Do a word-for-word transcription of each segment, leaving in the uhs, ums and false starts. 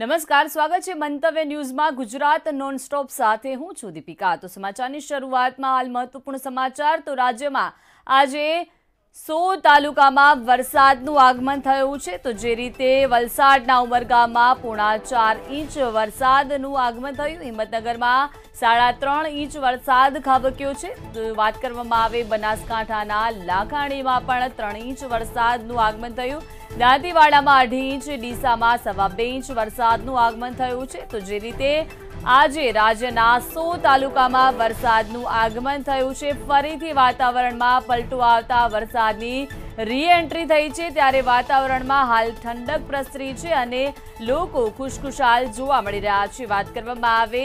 नमस्कार, स्वागत છે મંતવ્ય ન્યૂઝમાં। ગુજરાત નોનસ્ટોપ સાથે હું છું દીપિકા। તો સમાચારની શરૂઆતમાં હાલ મહત્વપૂર્ણ સમાચાર। તો રાજ્યમાં આજે સો તાલુકામાં વરસાદનું આગમન થયું છે। તો જે રીતે વલસાડના ઉમરગામમાં પોણા ચાર ઇંચ વરસાદનું આગમન થયું, હિમ્મતનગરમાં સાડા ત્રણ ઇંચ વરસાદ ખાબક્યો છે। તો વાત કરવામાં આવે બનાસકાંઠાના લાખાણીમાં પણ ત્રણ ઇંચ વરસાદનું આગમન થયું, દાતીવાડામાં અઢી ઇંચ, ડીસામાં સવા બે ઇંચ વરસાદનું આગમન થયું છે। તો જે રીતે આજે રાજ્યના સો તાલુકામાં વરસાદનું આગમન થયું છે, ફરીથી વાતાવરણમાં પલટો આવતા વરસાદની રીએન્ટ્રી થઈ છે, ત્યારે વાતાવરણમાં હાલ ઠંડક પ્રસરી છે અને લોકો ખુશખુશાલ જોવા મળી રહ્યા છે। વાત કરવામાં આવે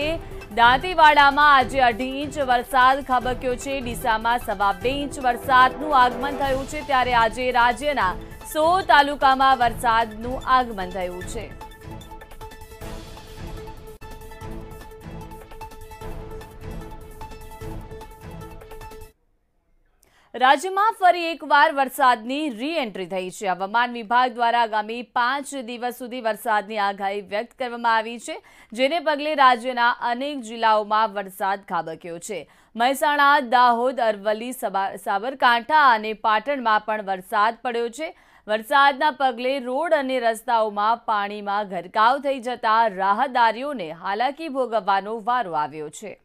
દાંતીવાડામાં આજે અઢી ઇંચ વરસાદ ખાબક્યો છે, ડીસામાં સવા બે ઇંચ વરસાદનું આગમન થયું છે, ત્યારે આજે રાજ્યના સો તાલુકામાં વરસાદનું આગમન થયું છે। રાજ્યમાં ફરી એકવાર વરસાદની રી એન્ટ્રી થઈ છે। હવામાન વિભાગ દ્વારા આગામી પાંચ દિવસ સુધી વરસાદની આગાહી વ્યક્ત કરવામાં આવી છે, જેને પગલે રાજ્યના અનેક જિલ્લાઓમાં વરસાદ ખાબક્યો છે। મહેસાણા, દાહોદ, અરવલી, સાબરકાંઠા અને પાટણમાં પણ વરસાદ પડ્યો છે। વરસાદના પગલે રોડ અને રસ્તાઓમાં પાણીમાં ગરકાવ થઈ જતા રાહદારીઓને હાલાકી ભોગવવાનો વારો આવ્યો છે।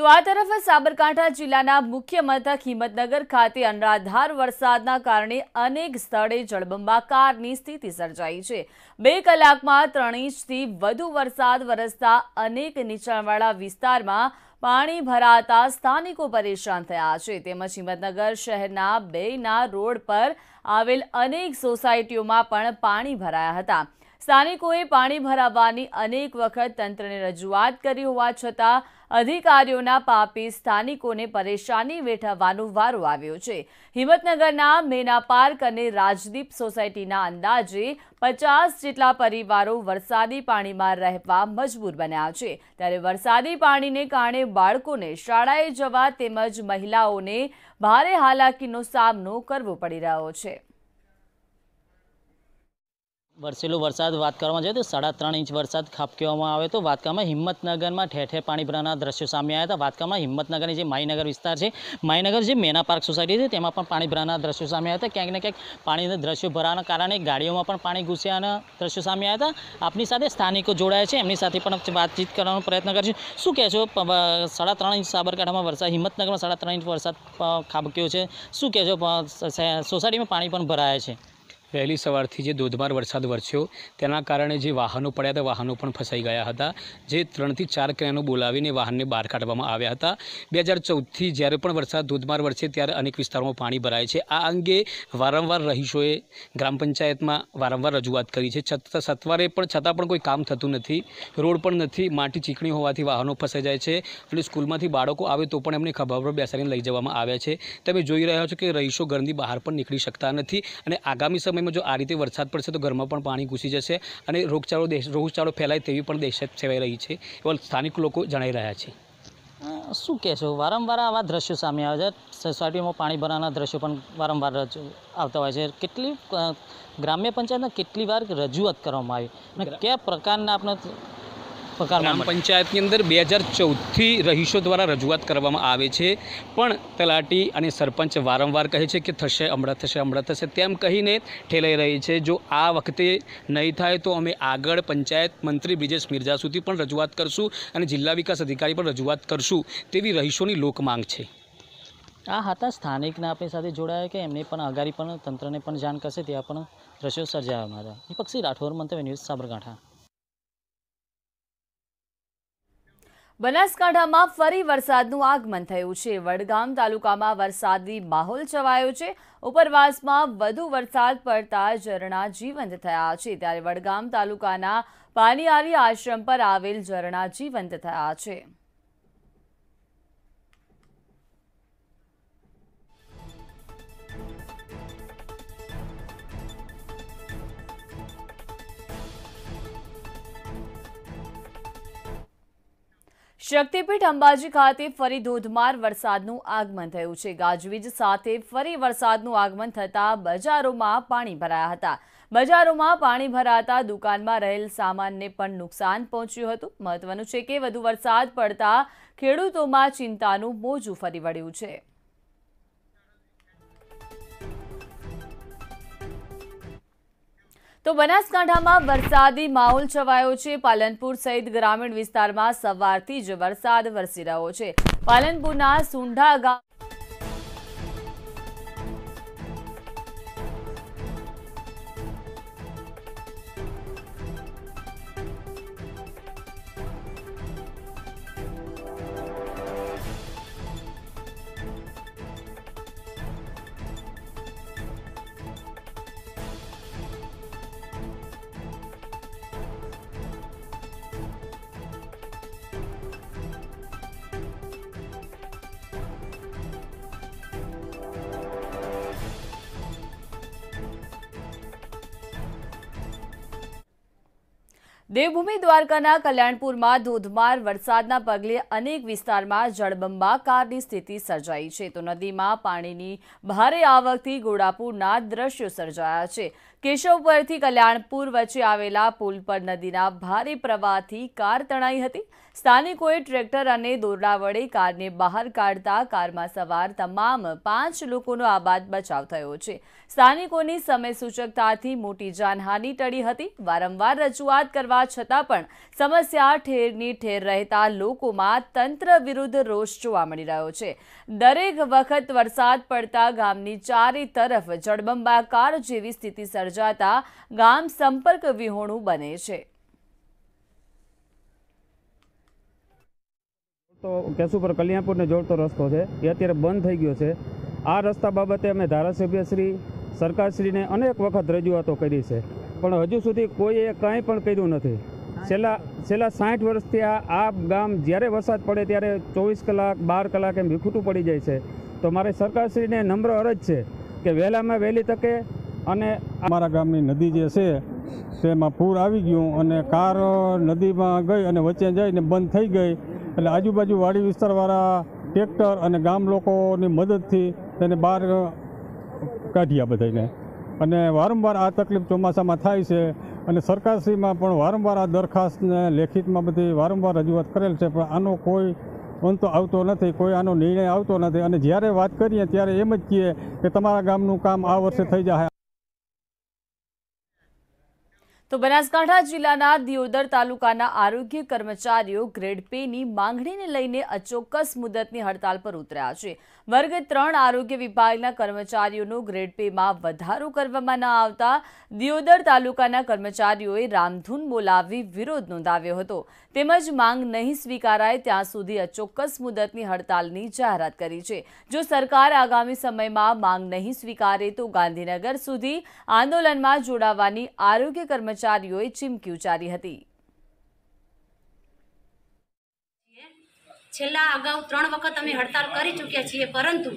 તો આ તરફ સાબરકાંઠા જિલ્લાના મુખ્ય મથક હિંમતનગર ખાતે અનરાધાર વરસાદના કારણે અનેક સ્થળે જળબંબાકારની સ્થિતિ સર્જાઈ છે। બે કલાકમાં ત્રણ ઇંચથી વધુ વરસાદ વરસતા અનેક નીચાણવાળા વિસ્તારમાં પાણી ભરાતા સ્થાનિકો પરેશાન થયા છે। તેમજ હિંમતનગર શહેરના બેના રોડ પર આવેલ અનેક સોસાયટીઓમાં પણ પાણી ભરાયા હતા। સ્થાનિકોએ પાણી ભરાવવાની અનેક વખત તંત્રને રજૂઆત કરી હોવા છતાં અધિકારીઓના પાપે સ્થાનિકોને પરેશાની વેઠવાનો વારો આવ્યો છે। હિંમતનગરના મેના પાર્ક અને રાજદીપ સોસાયટીના અંદાજે પચાસ જેટલા પરિવારો વરસાદી પાણીમાં રહેવા મજબૂર બન્યા છે, ત્યારે વરસાદી પાણીને કારણે બાળકોને શાળાએ જવા તેમજ મહિલાઓને ભારે હાલાકીનો સામનો કરવો પડી રહ્યો છે। वरसेलो वरसाद बात करवा जाए तो साढ़ा त्रण इंच वरसाद खाबक्यों आए तो वातका में हिम्मतनगर में ठेर ठेर पानी भराना दृश्य सामने आया था। वातका में हिम्मतनगर जो माईनगर विस्तार है, माईनगर जो मेना पार्क सोसायटी है, तेम पानी भराना दृश्य सामने आया था। क्या क्या पानी दृश्य भराना कारण गाड़ियों में पानी घुसया दृश्य सामने आया था। अपनी साथ स्थानिको जोड़ाया है, एमनी साथ बातचीत करने प्रयत्न करशुं। शुं कहेशो साढ़ा त्रण इंच साबरकांठा में वरसाद, हिम्मतनगर में साढ़ा त्रण इंच वरसाद खाबक्यो है, शुं कहेशो? सोसायटी में पानी पण भराया है। पहली सवार थी जे धोधमार वरसाद वरस्यो तेना कारणे जे वाहनों पड्या था, वाहनों पण फसाई गया हता। जे त्रण थी चार क्रेनो बोलावीने वाहनने बहार काढवामां आव्या हता। दो हज़ार चौदह थी ज्यारे पण वरसाद धोधमार वरसे त्यारे अनेक विस्तारोमां पाणी भराय छे। आ अंगे वारंवार रहीशोए ग्राम पंचायतमां वारंवार रजूआत करी छे, छतां सत्वरे पण छतां पण कोई काम थतुं नथी। रोड पण नथी, माटी चीकणी होवाथी वाहनों फसाई जाय छे। એટલે સ્કૂલમાંથી બાળકો આવે તો પણ એમને ખભા પર બેસાડીને લઈ જવામાં આવ્યા છે। તમે જોઈ રહ્યા છો કે રહીશો ઘરની બહાર પણ નીકળી શકતા નથી અને આગામી સમય में जो आ रीते वरसाद पड़शे तो घरमां पण पाणी घुसी जशे अने रोगचाळो रोगचाळो फैलाय तेवी पण दहशत सेवाई रही छे, एवा स्थानिक लोको जणाई रह्या छे। शुं कहेशो? वारंवार आवा दृश्यो सामे आवे छे, सोसायटीमां पाणी भराना दृश्यो पण वारंवार आवता होय छे। केटली ग्राम्य पंचायतने केटली वार रजूआत करवामां आवी अने क्या प्रकारना आपने ग्राम पंचायत की अंदर दो हज़ार चौदह थी रहीशों द्वारा रजूआत करवामां आवे छे, पण तलाटी अने सरपंच वारंवार कहे छे के थशे हमणां थशे हमणां थशे तेम कहीने ठेलाई रही छे। जो आ वखते नहीं थाय तो अमे आगळ पंचायत मंत्री ब्रिजेश मिर्जा सुधी पण रजूआत करशुं अने जिल्ला विकास अधिकारी पण रजूआत करशुं तेवी रहीशोनी लोक मांग छे। आ हता स्थानिकने आपणे साथे जोडाया के एमने पण आगारी पण तंत्रने पण जाण करशे तेवा पण दृश्यो सर्जाया हता। विपक्षी राठौर, मंतव्य न्यूज़, साबरकांठा। બનાસકાંઠામાં ફરી વરસાદનું આગમન થયું છે। વડગામ તાલુકામાં વરસાદી માહોલ છવાયો છે। ઉપરવાસમાં વધુ વરસાદ પડતા ઝરણા જીવંત થયા છે, ત્યારે વડગામ તાલુકાના પાણીયારી આશ્રમ પર આવેલ ઝરણા જીવંત થયા છે। શક્તિપીઠ અંબાજી ખાતે ફરી ધોધમાર વરસાદનું આગમન થયું છે. ગાજવીજ સાથે ફરી વરસાદનું આગમન થતાં બજારોમાં પાણી ભરાયા હતા. બજારોમાં પાણી ભરાતા દુકાનમાં રહેલ સામાનને પણ નુકસાન પહોંચ્યું હતું. મહત્વનું છે કે વધુ વરસાદ પડતા ખેડૂતોમાં ચિંતાનું મોજું ફરી વળ્યું છે. તો બનાસકાંઠામાં વરસાદી માહોલ છવાયો છે. પાલનપુર સહિત ગ્રામીણ વિસ્તારમાં સવારથી જ વરસાદ વરસી રહ્યો છે. પાલનપુરના સુંઢા ગામ દેવભૂમિ દ્વારકાના કલ્યાણપુરમાં ધોધમાર વરસાદના પગલે અનેક વિસ્તારમાં જળબંબાકારની સ્થિતિ સર્જાઈ છે. તો નદીમાં પાણીની ભારે આવકથી ગોડાપુરના દ્રશ્યો સર્જાયા છે. કેશોપરથી કલ્યાણપુર વચ્ચે આવેલા પુલ પર નદીના ભારે પ્રવાહથી કાર તણાઈ હતી. સ્થાનિકોએ ટ્રેક્ટર અને દોરડા વડે કારને બહાર કાઢતા કારમાં સવાર તમામ પાંચ લોકોનો આબાદ બચાવ થયો છે. સ્થાનિકોની સમયસૂચકતાથી મોટી જાનહાની ટળી હતી. વારંવાર રજૂઆત કરવા છતાં પણ સમસ્યા ઠેરની ઠેર રહેતા લોકોમાં તંત્ર વિરુદ્ધ રોષ જોવા મળી રહ્યો છે. દરેક વખત વરસાદ પડતા ગામની ચારે તરફ જળબંબાકાર જેવી સ્થિતિ સર્જાતા ગામ સંપર્ક વિહોણું બને છે. તો કેશોપર કલ્યાણપુરને જોડતો રસ્તો છે એ અત્યારે બંધ થઈ ગયો છે. આ રસ્તા બાબતે અમે ધારાસભ્યશ્રી સરકારશ્રીને અનેક વખત રજૂઆતો કરી છે પણ હજુ સુધી કોઈએ કાંઈ પણ કર્યું નથી. છેલ્લા છેલ્લા સાઠ વર્ષથી આ આ ગામ જ્યારે વરસાદ પડે ત્યારે ચોવીસ કલાક બાર કલાક એમ વિખૂટું પડી જાય છે. તો મારી સરકારશ્રીને નમ્ર અરજ છે કે વહેલામાં વહેલી તકે અને અમારા ગામની નદી જે છે તેમાં પૂર આવી ગયું અને કાર નદીમાં ગઈ અને વચ્ચે જઈને બંધ થઈ ગઈ એટલે આજુબાજુ વાડી વિસ્તારવાળા ટ્રેક્ટર અને ગામ લોકોની મદદથી તેને બહાર કાઢ્યા બધાને. અને વારંવાર આ તકલીફ ચોમાસામાં થાય છે અને સરકારશ્રીમાં પણ વારંવાર આ દરખાસ્તને લેખિતમાં બધી વારંવાર રજૂઆત કરેલ છે પણ આનો કોઈ અંત આવતો નથી, કોઈ આનો નિર્ણય આવતો નથી. અને જ્યારે વાત કરીએ ત્યારે એમ જ કહીએ કે તમારા ગામનું કામ આ વર્ષે થઈ જાય. તો બનાસકાંઠા જિલ્લાના દિયોદર તાલુકાના આરોગ્ય કર્મચારીઓ ગ્રેડ પેની માંગણીને લઈને અચોક્કસ મુદતની હડતાલ પર ઉતર્યા છે. વર્ગ ત્રણ આરોગ્ય વિભાગના કર્મચારીઓનો ગ્રેડ પેમાં વધારો કરવામાં ન આવતા દિયોદર તાલુકાના કર્મચારીઓએ રામધૂન બોલાવી વિરોધ નોંધાવ્યો હતો. તેમજ માંગ નહીં સ્વીકારાય ત્યાં સુધી અચોક્કસ મુદતની હડતાલની જાહેરાત કરી છે. જો સરકાર આગામી સમયમાં માંગ નહીં સ્વીકારે તો ગાંધીનગર સુધી આંદોલનમાં જોડાવાની આરોગ્ય કર્મચારી કર્મચારીઓએ ચીમકી ઉચ્ચારી હતી. છેલ્લા અગાઉ ત્રણ વખત અમે હડતાલ કરી ચૂક્યા છીએ પરંતુ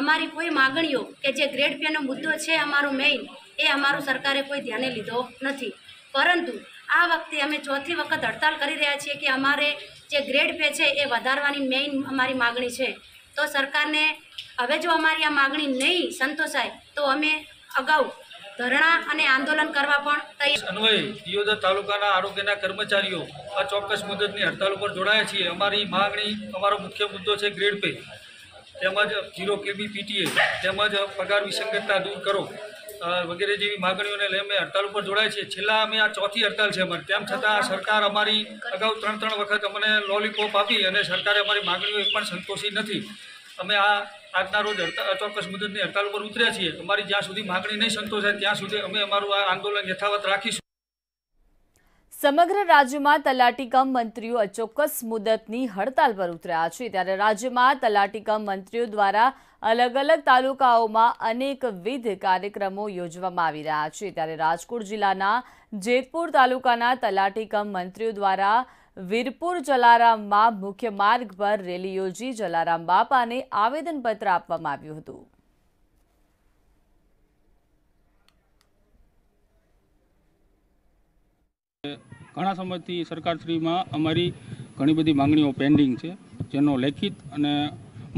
અમારી કોઈ માગણીઓ કે જે ગ્રેડ પેનો મુદ્દો છે અમારો મેઇન એ અમારું સરકારે કોઈ ધ્યાને લીધો નથી. પરંતુ આ વખતે અમે ચોથી વખત હડતાલ કરી રહ્યા છીએ કે અમારે જે ગ્રેડ પે છે એ વધારવાની મેઇન અમારી માગણી છે. તો સરકારને હવે જો અમારી આ માગણી નહીં સંતોષાય તો અમે અગાઉ ધરણા અને આંદોલન કરવા પણ તૈયાર. અન્વયે દિયોદર તાલુકાના આરોગ્યના કર્મચારીઓ આ ચોક્કસ મુદ્દતની હડતાલ ઉપર જોડાયા છીએ. અમારી માગણી અમારો મુખ્ય મુદ્દો છે ગ્રેડ પે તેમજ ઝીરો કેબી પીટીએ તેમજ પગાર વિસંગતતા દૂર કરો વગેરે જેવી માગણીઓને લઈ અમે હડતાલ ઉપર જોડાયા છીએ. છેલ્લા અમે આ ચોથી હડતાલ છે અમારી. તેમ છતાં સરકાર અમારી અગાઉ ત્રણ ત્રણ વખત અમને લોલીપોપ આપી અને સરકારે અમારી માગણીઓ પણ સંતોષી નથી. અમે આ આજના રોજ અચોક્કસ મુદતની હડતાલ પર ઉતર્યા છીએ. અમારી જ્યાં સુધી માગણી નહીં સંતોષાય ત્યાં સુધી અમે અમારું આ આંદોલન યથાવત રાખીશું. સમગ્ર રાજ્યમાં તલાટી કમ મંત્રીઓ અચોક્કસ મુદતની હડતાલ પર ઉતર્યા છે. ત્યારે રાજ્યમાં તલાટી કમ મંત્રીઓ દ્વારા અલગ અલગ તાલુકાઓમાં અનેકવિધ કાર્યક્રમો યોજવામાં આવી રહ્યા છે. ત્યારે રાજકોટ જિલ્લાના જેતપુર તાલુકાના તલાટી કમ મંત્રીઓ દ્વારા વીરપુર જલારામમાં મુખ્ય માર્ગ પર રેલી યોજી જલારામ બાપાને આવેદનપત્ર આપવામાં આવ્યું હતું. ઘણા સમયથી સરકારશ્રીમાં અમારી ઘણી બધી માંગણીઓ પેન્ડિંગ છે જેનો લેખિત અને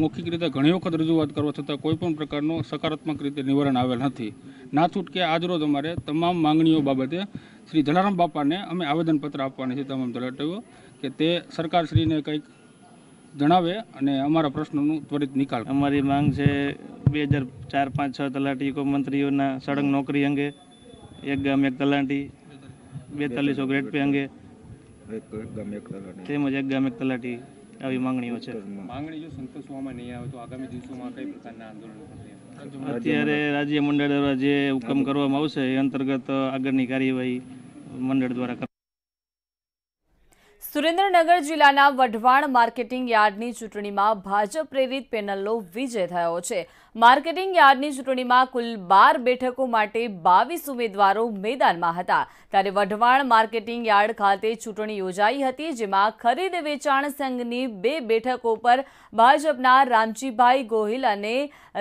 મૌખિક રીતે ઘણી વખત રજૂઆત કરવા છતાં કોઈપણ પ્રકારનો સકારાત્મક રીતે નિવારણ આવેલ નથી. ના છૂટકે આજરોજ અમારે તમામ માંગણીઓ બાબતે શ્રી જલારામ બાપાને અમે આવેદનપત્ર આપવાના છે તમામ તલાટીઓ કે તે સરકારશ્રીને કંઈક જણાવે અને અમારા પ્રશ્નોનું ત્વરિત નિકાલ. અમારી માંગ છે બે હજાર ચાર પાંચ છ તલાટીઓ મંત્રીઓના સળંગ નોકરી અંગે, એક ગામ એક તલાટી, બેતાલીસો ગ્રેડ પે અંગે તેમજ એક ગામ એક તલાટી આવી માંગણીઓ છે. માંગણી જો સંતોષવામાં નહીં આવે તો આગામી દિવસોમાં કઈ પ્રકારના આંદોલન? અત્યારે રાજ્ય મંડળ દ્વારા જે હુકમ કરવામાં આવશે એ અંતર્ગત આગળની કાર્યવાહી મંડળ દ્વારા કરવામાં. સુરેન્દ્રનગર જિલ્લાના વડવાણ માર્કેટિંગ યાર્ડની ચૂંટણીમાં ભાજપ પ્રેરિત પેનલનો વિજય થયો છે. માર્કેટિંગ યાર્ડની ચૂંટણીમાં કુલ બાર બેઠકો માટે બાવીસ ઉમેદવારો મેદાનમાં હતા ત્યારે વઢવાણ માર્કેટિંગ યાર્ડ ખાતે ચૂંટણી યોજાઈ હતી જેમાં ખરીદ વેચાણ સંઘની બે બેઠકો પર ભાજપના રામજીભાઈ ગોહિલ અને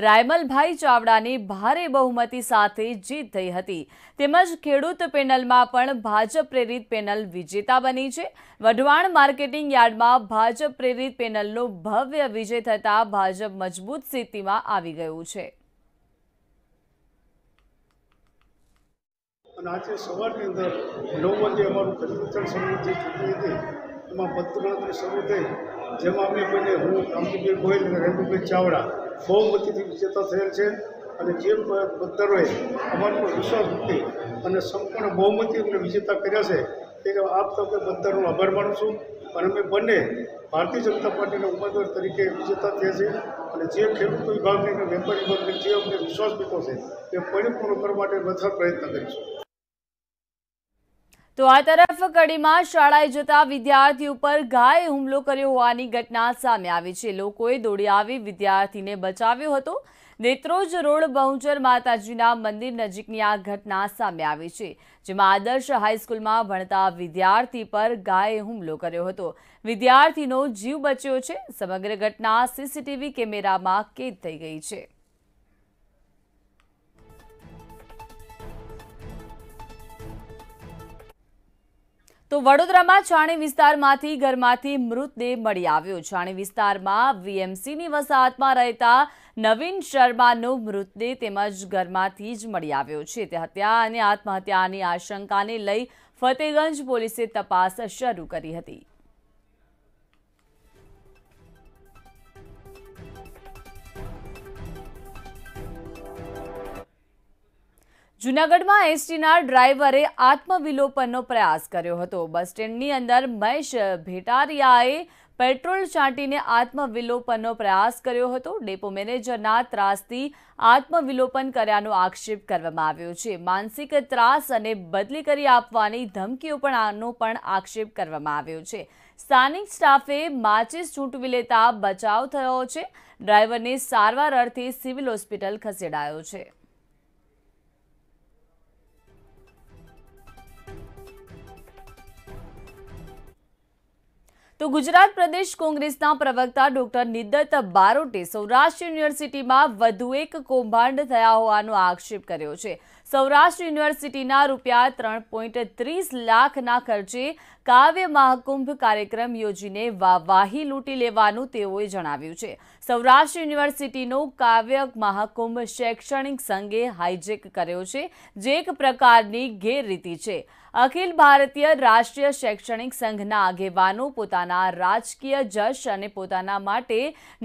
રાયમલભાઈ ચાવડાની ભારે બહુમતી સાથે જીત થઈ હતી. તેમજ ખેડૂત પેનલમાં પણ ભાજપ પ્રેરિત પેનલ વિજેતા બની છે. વઢવાણ માર્કેટિંગ યાર્ડમાં ભાજપ પ્રેરિત પેનલનો ભવ્ય વિજય થતા ભાજપ મજબૂત સ્થિતિમાં આવી ગયું છે. અને આજે સવારની અંદર નવ વાગે અમારું કન્વર્જન સંબંધી ચૂંટણી હતી એમાં મતગણતરી શરૂ થઈ જેમાં અમે બંને હું રામજીભાઈ ગોહિલ અને રેન્દુભાઈ ચાવડા બહુમતીથી વિજેતા થયેલ છે અને જે મતદારોએ અમારા પર વિશ્વાસ મૂકી અને સંપૂર્ણ બહુમતી અમને વિજેતા કર્યા છે તેનો આપ સૌને બધાનો આભાર માનું છું. અને અમે બંને ભારતીય જનતા પાર્ટીના ઉમેદવાર તરીકે વિજેતા થયા છે અને જે ખેડૂત વિભાગની અને વેપારી વર્ગને જે અમને વિશ્વાસ મૂકો છે તે પરિપૂર્ણ કરવા માટે બધા પ્રયત્ન કરીશું. તો આ તરફ કડીમાં શાળાએ જતા વિદ્યાર્થી ઉપર ગાયે હુમલો કર્યો હોવાની ઘટના સામે આવી છે. લોકોએ દોડી આવી વિદ્યાર્થીને બચાવ્યો હતો. દેત્રોજ રોડ બહુચર માતાજીના મંદિર નજીકની આ ઘટના સામે આવી છે જેમાં આદર્શ હાઈસ્કૂલમાં ભણતા વિદ્યાર્થી પર ગાયે હુમલો કર્યો હતો. વિદ્યાર્થીનો જીવ બચ્યો છે. સમગ્ર ઘટના સીસીટીવી કેમેરામાં કેદ થઈ ગઈ છે. તો વડોદરામાં ચાણે વિસ્તારમાંથી ઘરમાંથી મૃતદેહ મળી આવ્યો. ચાણે વિસ્તારમાં વીએમસીની વસાહતમાં રહેતા નવીન શર્માનો મૃતદેહ તેમજ ઘરમાંથી જ મળી આવ્યો છે. તે હત્યા અને આત્મહત્યાની આશંકાને લઈ ફતેગંજ પોલીસે તપાસ શરૂ કરી હતી. જૂનાગઢમાં એસટીના ડ્રાઈવરે આત્મવિલોપનનો પ્રયાસ કર્યો હતો. બસ સ્ટેન્ડની અંદર મહેશ ભેટારિયાએ પેટ્રોલ છાંટીને આત્મવિલોપનનો પ્રયાસ કર્યો હતો. ડેપો મેનેજરના ત્રાસથી આત્મવિલોપન કર્યાનો આક્ષેપ કરવામાં આવ્યો છે. માનસિક ત્રાસ અને બદલી કરી આપવાની ધમકીઓ પણ આનો પણ આક્ષેપ કરવામાં આવ્યો છે. સ્થાનિક સ્ટાફે માચીસ છૂટવી લેતા બચાવ થયો છે. ડ્રાઈવરને સારવાર અર્થે સિવિલ હોસ્પિટલ ખસેડાયો છે. તો ગુજરાત પ્રદેશ કોંગ્રેસના પ્રવક્તા ડોક્ટર નિદત બારોટે સૌરાષ્ટ્ર યુનિવર્સિટીમાં વધુ એક કૌભાંડ થયા હોવાનો આક્ષેપ કર્યો છે. સૌરાષ્ટ્ર યુનિવર્સિટીના રૂપિયા ત્રણ પોઈન્ટ ત્રીસ લાખના ખર્ચે કાવ્ય મહાકુંભ કાર્યક્રમ યોજીને વાહવાહી લૂંટી લેવાનું તેઓએ જણાવ્યું છે. સૌરાષ્ટ્ર યુનિવર્સિટીનો કાવ્ય મહાકુંભ શૈક્ષણિક સંઘે હાઇજેક કર્યો છે જે એક પ્રકારની ગેરરીતિ છે. અખિલ ભારતીય રાષ્ટ્રીય શૈક્ષણિક સંઘના આગેવાનો પોતાના રાજકીય જશ અને પોતાના માટે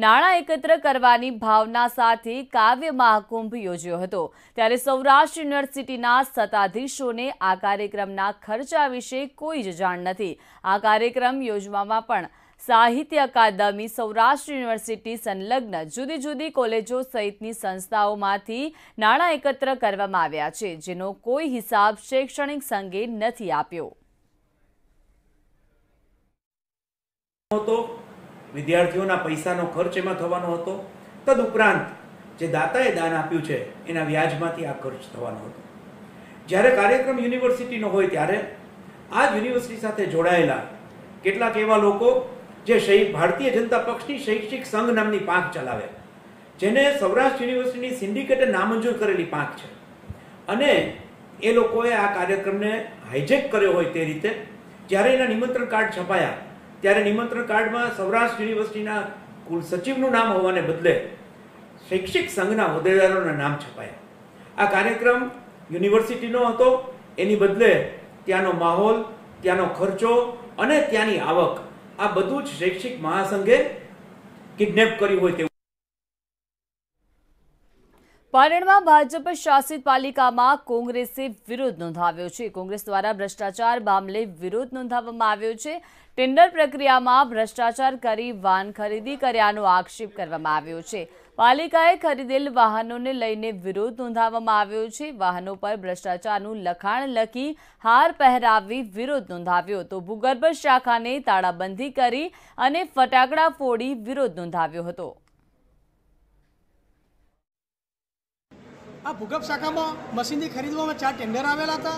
નાણાં એકત્ર કરવાની ભાવના સાથે કાવ્ય મહાકુંભ યોજ્યો હતો ત્યારે સૌરાષ્ટ્ર યુનિવર્સિટીના સત્તાધીશોને આ કાર્યક્રમના ખર્ચા વિશે કોઈ જ જાણ નથી. આ કાર્યક્રમ યોજવામાં પણ સાહિત્ય અકાદમી, સૌરાષ્ટ્ર યુનિવર્સિટી સંલગ્ન જુદી જુદી કોલેજો સહિતની સંસ્થાઓમાંથી નાણાં એકત્ર કરવામાં આવ્યા છે જેનો કોઈ હિસાબ શૈક્ષણિક સંઘે નથી આપ્યો. હતો વિદ્યાર્થીઓના પૈસાનો ખર્ચ એમાં થવાનો હતો. તદ ઉપરાંત જે દાતાએ દાન આપ્યું છે એના વ્યાજમાંથી આ ખર્ચ થવાનો હતો. જ્યારે કાર્યક્રમ યુનિવર્સિટીનો હોય ત્યારે આ જ યુનિવર્સિટી સાથે જોડાયેલા કેટલાક એવા લોકો જે શૈક્ષ ભારતીય જનતા પક્ષની શૈક્ષિક સંઘ નામની પાંખ ચલાવે જેને સૌરાષ્ટ્ર યુનિવર્સિટીની સિન્ડિકેટે નામંજૂર કરેલી પાંખ છે અને એ લોકોએ આ કાર્યક્રમને હાઇજેક કર્યો હોય તે રીતે જ્યારે એના નિમંત્રણ કાર્ડ છપાયા त्यारे निमंत्रण कार्ड में सौराष्ट्र यूनिवर्सिटी कुल सचिवनु नाम होवाने बदले शैक्षिक संघना होद्देदारोना नाम छपाया। आ कार्यक्रम यूनिवर्सिटीनो हतो, एनी बदले त्यानो माहोल, त्यानो खर्चो अने त्यानी आवक आ बधुं ज शैक्षिक महासंघे किडनेप कर्युं होय। पाटण में भाजप शासित पालिका में कांग्रेसे विरोध नोंधाव्यो छे। कांग्रेस द्वारा भ्रष्टाचार मामले विरोध नोंधाववामां आव्यो छे। टेन्डर प्रक्रिया में भ्रष्टाचार करी वाहन खरीदी कर्यानो आक्षेप करवामां आव्यो छे। पालिकाए खरीदेल वाहनों ने लईने विरोध नोंधाववामां आव्यो छे। वाहनों पर भ्रष्टाचारनुं लखाण लखी हार पहेरावी विरोध नोंधाव्यो तो भूगर्भ शाखाने ताळाबंधी करी अने फटाकड़ा फोड़ी विरोध नोंधाव्यो हतो। आ भूगर्भ शाखा में मशीनरी खरीदवा में चार टेन्डर आवेला था,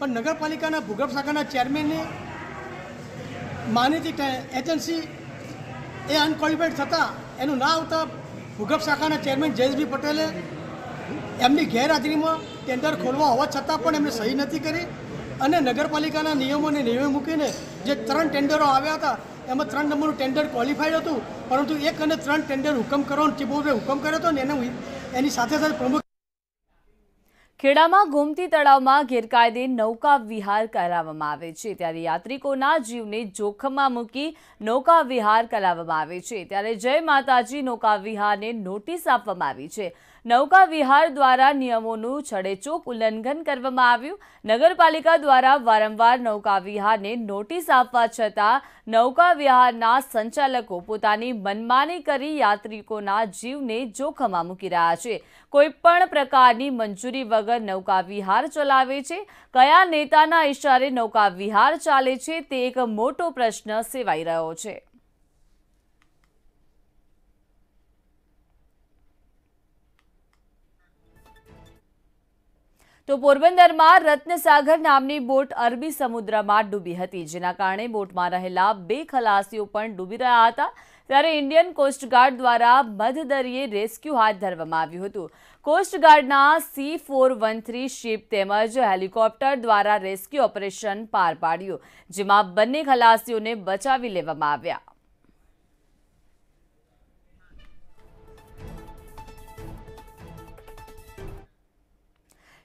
पर नगरपालिका भूगर्भ शाखा चेरमेन ने मान्यती एजेंसी ए अनक्वॉलिफाइड थता एनु ना आवता भूगर्भ शाखा चेरमेन जेएसबी पटेले एमनी गैरहाजरी में टेन्डर खोलवा होवा छतां पण एमने सही नहीं करी अने नगरपालिका नियमों ने नीचे मूकीने जे त्रण टेन्डरो आव्या था एमां त्रण नंबरनु टेन्डर क्वॉलिफाइड हतुं, परंतु एक अने त्रण टेन्डर हुकम करवानो टिबोवे हुकम कर्यो तो एने एनी साथे साथे प्रमुख खेड़ा में गोमती तलाव में गैरकायदे नौका विहार कराववामां आवे छे। त्यारे यात्रिकोना जीवने जोखम में मूकी नौका विहार कराववामां आवे छे। त्यारे जय माताजी नौका विहार ने नोटिस आपवामां आवी छे। नौका विहार द्वारा नियमों छड़ेचोक उल्लंघन करवामां आव्युं। नगरपालिका द्वारा वारंवार नौका विहार ने नोटिस आपवा छतां नौका विहारना संचालको पोतानी मनमानी करी यात्रिकोना जीवने जोखम में मूकी रह्या छे। कोईपण प्रकारनी मंजूरी वगर नौका विहार चलावे छे। कया नेताना इशारे नौका विहार चाले छे ते एक मोटो प्रश्न सेवाई रह्यो छे। तो पोरबंदर में रत्नसागर नामनी बोट अरबी समुद्र में डूबी थी, जेना कारणे बोट में रहेला बे खलासीओ पण डूबी रह्या हता। त्यारे इंडियन कोस्टगार्ड द्वारा मध्यदरिये रेस्क्यू हाथ धरवामां आव्युं हतुं। कोस्टगार्डना C four one three ship तेमज हेलिकॉप्टर द्वारा रेस्क्यू ऑपरेशन पार पाड्युं, जेमां बंने खलासीओने बचावी लेवामां आव्या।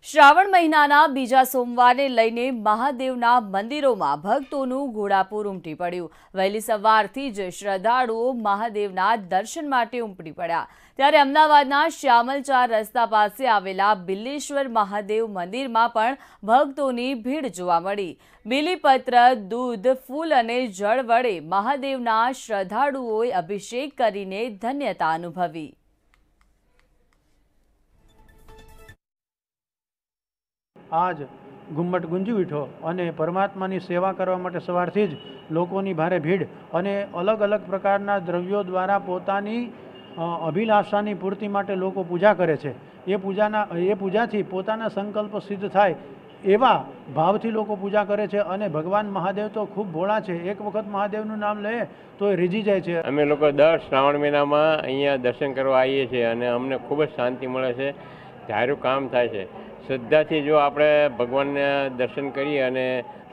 श्रावण महीनाना बीजा सोमवारने लईने महादेवना मंदिरोमां भक्तोनुं गोडापुर उमटी पड्युं। वहेली सवारथी ज श्रद्धाळुओ महादेवना दर्शन माटे उमटी पड्या। त्यारे अमदावादना श्यामलचार रस्ता पासे आवेला बिल्लेश्वर महादेव मंदिरमां पण भक्तोनी भीड़ जोवा मळी। बिलीपत्र, दूध, फूल अने जळ वडे महादेवना श्रद्धाळुओए अभिषेक करीने धन्यता अनुभवी। आज घुम्मट गुंजी उठो और परमात्मा की सेवा करने सवारथी ज लोकोनी भारे भीड़ अने अलग अलग प्रकारना द्रव्यों द्वारा पोतानी अभिलाषानी पूर्ति माटे लोको पूजा करे छे। ये पूजाना ये पूजाथी पोताना संकल्प सिद्ध थाय एवा भावथी लोको पूजा करे छे अने भगवान महादेव तो खूब भोळा छे। एक वखत महादेवनुं नाम ले तो रीझी जाय छे। अमे लोको दर श्रावण महीनामां अहींया दर्शन करवा आवीए छीए अने अमने खूब ज शांति मळे छे। धार्यु काम थाय छे। श्रद्धा थी जो आप भगवान दर्शन करिए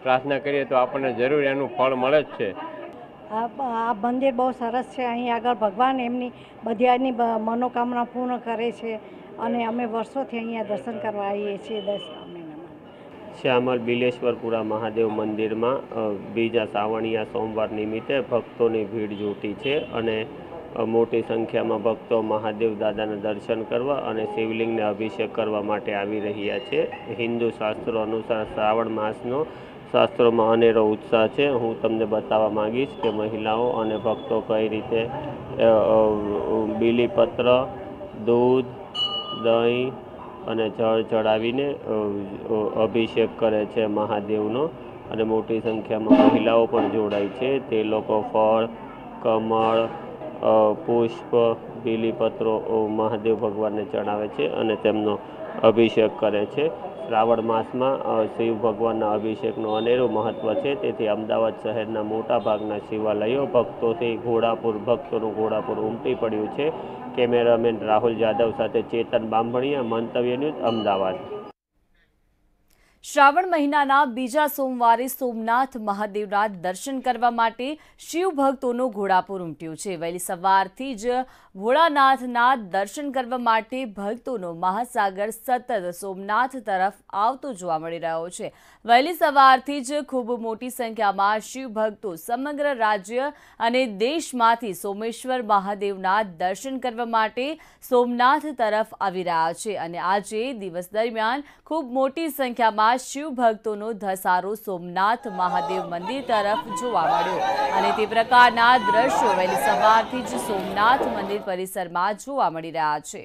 प्रार्थना करिए तो आपने जरूर एनु फल मळे ज छे। आ मंदिर बहुत सरस छे। अहीं आगळ भगवान एमनी बधानी मनोकामना पूर्ण करे छे अने अमे वर्षोथी अहींया दर्शन करवा आवीए छीए। दस महीनामां श्यामल बिलेश्वरपुरा महादेव मंदिर में बीजा श्रावणिया सोमवार निमित्ते भक्तों की भीड़ जुटी छे अने मोटी संख्या में भक्तों महादेव दादा ने दर्शन करवा अने शिवलिंग ने अभिषेक करवा माटे आवी रह्या छे। हिंदू शास्त्रों अनुसार श्रावण मासनो शास्त्रों में अनेरो उत्साह है। हूँ तमने बतावा मांगीश कि महिलाओं और भक्तों कई रीते बीलीपत्र, दूध, दही अने जल चढ़ावीने अभिषेक करे छे महादेवनो अने मोटी संख्या में महिलाओं पण जोड़ाय छे। ते लोको फळ, कमळ, पुष्प, बीलीपत्रों महादेव भगवान ने चढ़ावे छे अने तेमनो अभिषेक करे छे। श्रावण मास में शिव भगवान अभिषेक नो अनेरो महत्व है। तेथी अमदावाद शहरना मोटा भागना शिवालयों भक्तों से घोड़ापुर भक्तों घोड़ापुर उमटी पड्युं छे। कैमरामेन राहुल यादव साथे चेतन बांभणिया, मंतव्य न्यूज, अमदावाद। શ્રાવણ મહિનાના બીજા સોમવારે સોમનાથ મહાદેવના દર્શન કરવા માટે શિવ ભક્તોનો ઘોડાપુર ઉમટ્યો છે। વહેલી સવારથી જ ભોળાનાથના દર્શન કરવા માટે ભક્તોનો મહાસાગર સતત સોમનાથ તરફ આવતો જોવા મળી રહ્યો છે। વહેલી સવારથી જ ખૂબ મોટી સંખ્યામાં શિવ ભક્તો સમગ્ર રાજ્ય અને દેશમાંથી સોમેશ્વર મહાદેવના દર્શન કરવા માટે સોમનાથ તરફ આવી રહ્યા છે અને આજે દિવસ દરમિયાन ખૂબ મોટી સંખ્યામાં शिव भक्तों धसारो सोमनाथ महादेव मंदिर तरफ जोवा मळ्यो अने ते प्रकारना दृश्यो वहेली सवारथी ज सोमनाथ मंदिर परिसर में जोवा मळी रह्या छे।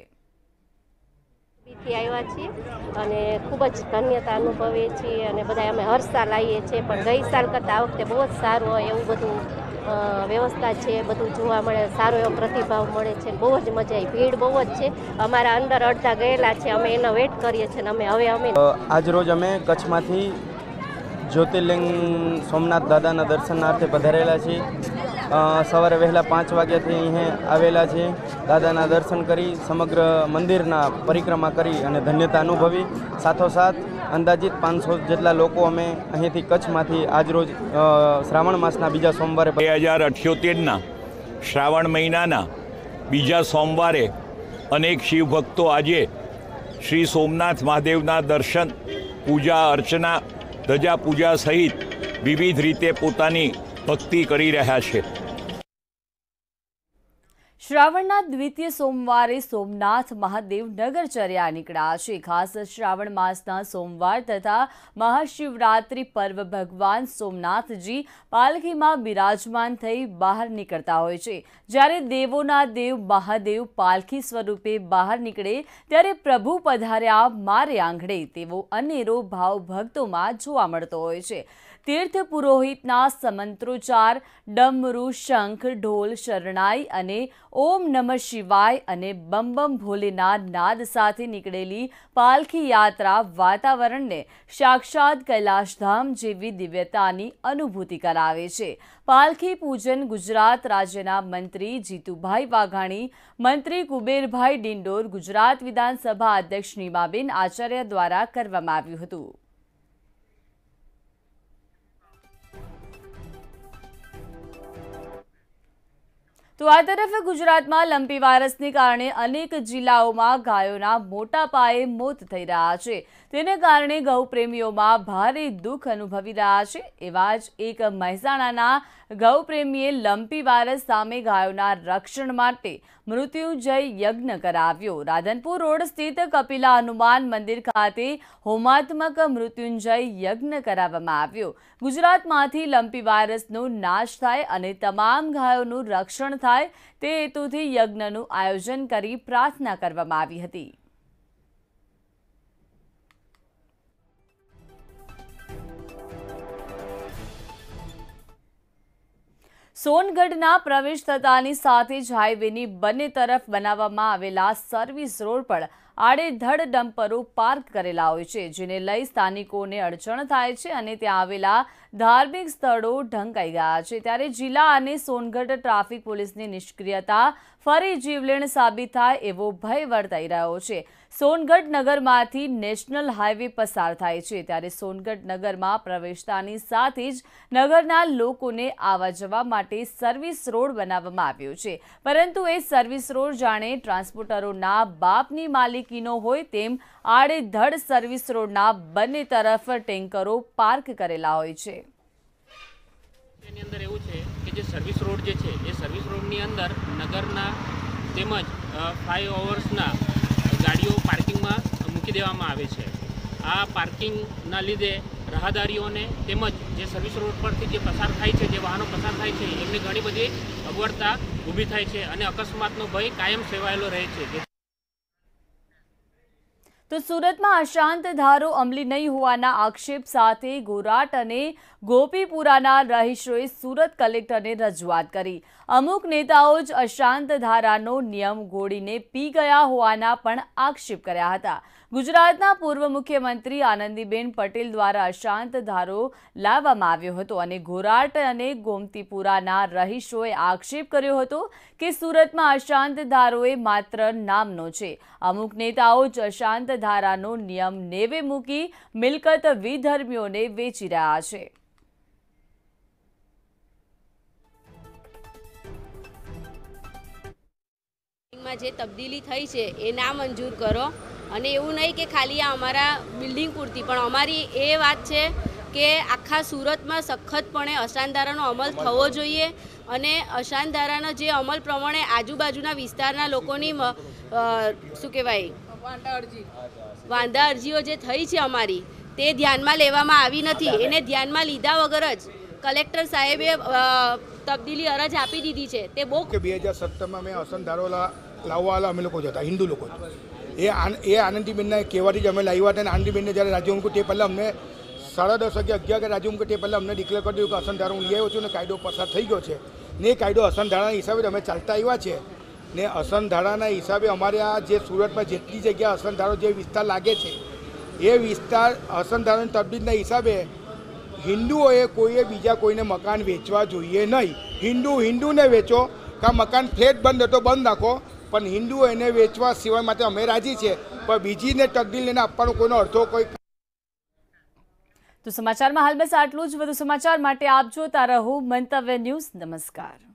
खूब ज धन्यता अनुभवीए छीए अने बधा अमे हर साल आवीए छीए पण गई साल करता आ वखते बहुत सारू होय एवुं बधुं व्यवस्था है। बधु जोवा मळे सारो एवो प्रतिभाव मळे छे। बहुत ज मजा आई, भीड़ बहुत है। अमारा अंदर अर्धा गयेला छे, अमे एनो वेट करीए छे। अमे हवे अमे आज रोज अमे कच्छमांथी ज्योतिर्लिंग सोमनाथ दादाना दर्शनार्थे पधारेला छे। सवारे वहेला पांच वाग्याथी अहीं आवेला छे। दादाना दर्शन करी समग्र मंदिरना परिक्रमा करी अने धन्यता अनुभवी। साथोसाथ अंदाजित पांच सौ जेटला लोको अमे अहींथी कच्छमांथी आज रोज श्रावण मासना बीजा सोमवारे बे हज़ार अठ्योतेरना श्रावण महीनाना बीजा सोमवारे अनेक शिवभक्तो आजे श्री सोमनाथ महादेवना दर्शन पूजा अर्चना धजा पूजा सहित विविध रीते पोतानी भक्ति करी रह्या छे। श्रावणना द्वितीय सोमवारे सोमनाथ महादेव नगरचर्या निकळ्या छे। खास श्रावण मासना सोमवार तथा महाशिवरात्रि पर्व भगवान सोमनाथजी पालखी में बिराजमान थई बहार निकळता होय छे। ज्यारे देवोना देव महादेव पालखी स्वरूपे बहार निकळे त्यारे प्रभु पधार्या मारे आंगणे तेवो अनेरो भाव भक्तोमां जोवा मळतो होय छे। तीर्थ पुरोहितना समंत्रोच्चार डमरू शंख ढोल शरणाई अने ओम नमः शिवाय अने बम बम भोलेना नाद साथे निकळेली पालखी यात्रा वातावरण ने साक्षात कैलाशधाम जेवी दिव्यतानी अनुभूति करावे छे। पालखी पूजन गुजरात राज्यना मंत्री जीतूभाई वाघाणी, मंत्री कुबेरभाई डिंडोर, गुजरात विधानसभा अध्यक्ष नीमाबेन आचार्य द्वारा करवामां आव्युं हतुं। तो आ तरफ गुजरात में लंपी वायरस ने कारण अनेक जिलाओं में गायों मोटा पाये मौत थई रह्या छे। तेने कारणे गौप्रेमीओं में भारे दुख अनुभवी रह्या छे। एवा ज एक महसाणाना गौप्रेमीए लंपी वायरस सामे गायों रक्षण माटे मृत्युंजय यज्ञ कराव्यो। राधनपुर रोड स्थित कपिला हनुमान मंदिर खाते होमात्मक मृत्युंजय यज्ञ कराववामां आव्यो। गुजरातमांथी लंपी वायरसनो नाश थाय अने तमाम गायोनुं रक्षण थाय ते हेतुथी यज्ञनुं आयोजन करी प्रार्थना करवामां आवी हती। सोनगढ़ना प्रवेश थतानी साथे ज हाईवेनी बने तरफ बनाववामां आवेला सर्विस रोड पर आड़ेधड़ डम्परो पार्क करेला होय छे, जेने लई स्थानिकोने अड़चण थाय छे अने त्यां आवेला धार्मिक स्थळो ढंकाई गया छे। त्यारे जिला अने सोनगढ़ ट्राफिक पुलिसनी निष्क्रियता फरी जीवलेण साबित थाय एवो भय वर्ताई रह्यो छे। सोनगढ़ नगरमांथी नेशनल हाईवे पसार थाय छे त्यारे सोनगढ़ नगरमां प्रवेशतानी साथे ज नगरना लोकोने आवा जवा माटे सर्विस रोड बनाववामां आव्यो छे, परंतु ए सर्विस रोड जाणे ट्रांसपोर्टरोना बापनी मालिक कीनो होय तेम आड़ेधड़ सर्विस रोडना बने तरफ टेंकरो पार्क करेला होय छे। तेनी अंदर एवुं छे के जे सर्विस रोड जे छे ए सर्विस रोडनी अंदर नगरना तेमज फाइव ओवर्सना गाड़ीओ पार्किंगमां मूकी देवामां आवे छे। आ पार्किंगना लीधे राहदारीओने तेमज जे सर्विस रोड परथी जे पसार थाय छे जे वाहनो पसार थाय छे एमने घणी बधी अगवडता ઊભી થાય છે અને અકસ્માતનો ભય કાયમ સેવાયેલો રહે છે। तो सूरत में अशांत धारो अमली नहीं होवाना आक्षेप साथे गोराट अने गोपीपुराना रहीशोए सूरत कलेक्टर ने रजूआत करी। अमुक नेताओं ज अशांत धारानो नियम घोड़ीने पी गया होवाना पण आक्षेप कर्या हता। ગુજરાતના પૂર્વ મુખ્યમંત્રી આનંદીબેન પટેલ દ્વારા અશાંત ધારો લાવવામાં આવ્યો હતો અને ઘોરાટ અને ગોમતીપુરાના રહીશોએ આક્ષેપ કર્યો હતો કે સુરતમાં અશાંત ધારો એ માત્ર નામનો છે, અમુક નેતાઓ જ અશાંત ધારાનો નિયમ નેવે મૂકી મિલકત વિધર્મીઓને વેચી રહ્યા છે। જે તબદીલી થઈ છે એ ના મંજૂર કરો અને એવું નહીં કે ખાલી આ અમારા બિલ્ડિંગ પૂરતી, પણ અમારી એ વાત છે કે આખા સુરતમાં સખતપણે અશાંત ધારાનો અમલ થવો જોઈએ અને અશાંત ધારાનો જે અમલ પ્રમાણે આજુબાજુના વિસ્તારના લોકોની શું કહેવાય વાંધા અરજીઓ જે થઈ છે અમારી તે ધ્યાનમાં લેવામાં આવી નથી। એને ધ્યાનમાં લીધા વગર જ કલેક્ટર સાહેબે तब्दीली अरज आपी दीधी है। दो हज़ार सत्रह में मैं असन धारो लाववाला अमे लोग हिंदू लोग ये आन, ये आनंदीबेन ने कहवाथी अमे लाव्या था। आनंदीबेन ने जैसे राजू अमको पहले अमने साढ़ा दस अगियार अगियार राजू अमको पहले अमने डिक्लेर कर दिया कि असन धारो हूँ ली आयो छूँ, कायदो पसार थी गयो है ने कायदो असन धारा हिसाबे अमे चालता आया है ने असन धारा हिसाबे अमारे आ सूरत में जेटली जगह असन धारो जो विस्तार लगे ये विस्तार असन धारा तब्दीलना हिसाबे हिंदुओं कोई बीजा कोई ने मकान वेचवा जोईए नहीं। हिंदू हिंदू ने वेचो का मकान फ्लेट बंद तो बंद राखो, पर हिंदू एने वेचवा सिवाय माटे अमे राजी छे, पर बीजी ने तकदील लेने आपवानो कोईनो अर्थो कोई। तो समाचार में हाल बस आटलू ज। वधु समाचार माटे आप जोता रहो मंतव्य न्यूज। नमस्कार।